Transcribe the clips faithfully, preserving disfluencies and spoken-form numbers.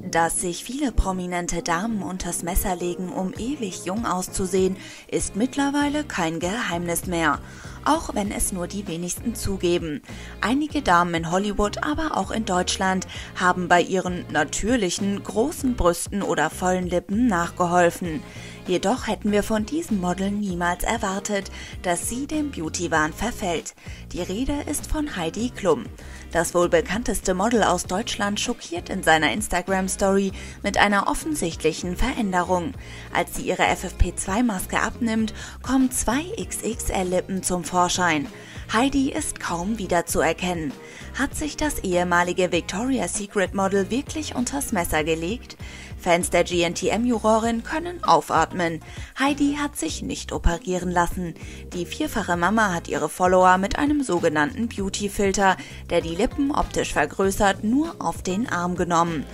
Dass sich viele prominente Damen unters Messer legen, um ewig jung auszusehen, ist mittlerweile kein Geheimnis mehr. Auch wenn es nur die wenigsten zugeben. Einige Damen in Hollywood, aber auch in Deutschland, haben bei ihren natürlichen, großen Brüsten oder vollen Lippen nachgeholfen. Jedoch hätten wir von diesem Model niemals erwartet, dass sie dem Beauty-Wahn verfällt. Die Rede ist von Heidi Klum. Das wohl bekannteste Model aus Deutschland schockiert in seiner Instagram-Story mit einer offensichtlichen Veränderung. Als sie ihre F F P zwei Maske abnimmt, kommen zwei X X L Lippen zum Vorschein. Heidi ist kaum wiederzuerkennen. Hat sich das ehemalige Victoria's Secret Model wirklich unters Messer gelegt? Fans der G N T M-Jurorin können aufatmen. Heidi hat sich nicht operieren lassen. Die vierfache Mama hat ihre Follower mit einem sogenannten Beauty-Filter, der die Lippen optisch vergrößert, nur auf den Arm genommen.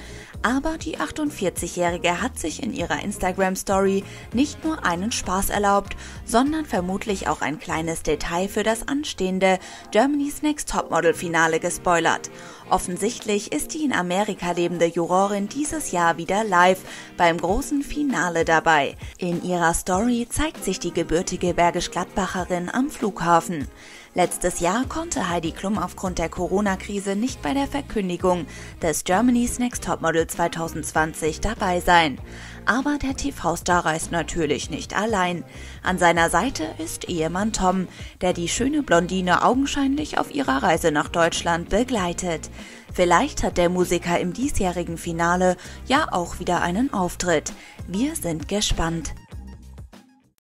Aber die achtundvierzigjährige hat sich in ihrer Instagram-Story nicht nur einen Spaß erlaubt, sondern vermutlich auch ein kleines Detail für das anstehende Germany's Next Topmodel-Finale gespoilert. Offensichtlich ist die in Amerika lebende Jurorin dieses Jahr wieder live beim großen Finale dabei. In ihrer Story zeigt sich die gebürtige Bergisch Gladbacherin am Flughafen. Letztes Jahr konnte Heidi Klum aufgrund der Corona-Krise nicht bei der Verkündigung des Germany's Next Topmodel zweitausendzwanzig dabei sein. Aber der T V-Star reist natürlich nicht allein. An seiner Seite ist Ehemann Tom, der die schöne Blondine augenscheinlich auf ihrer Reise nach Deutschland begleitet. Vielleicht hat der Musiker im diesjährigen Finale ja auch wieder einen Auftritt. Wir sind gespannt.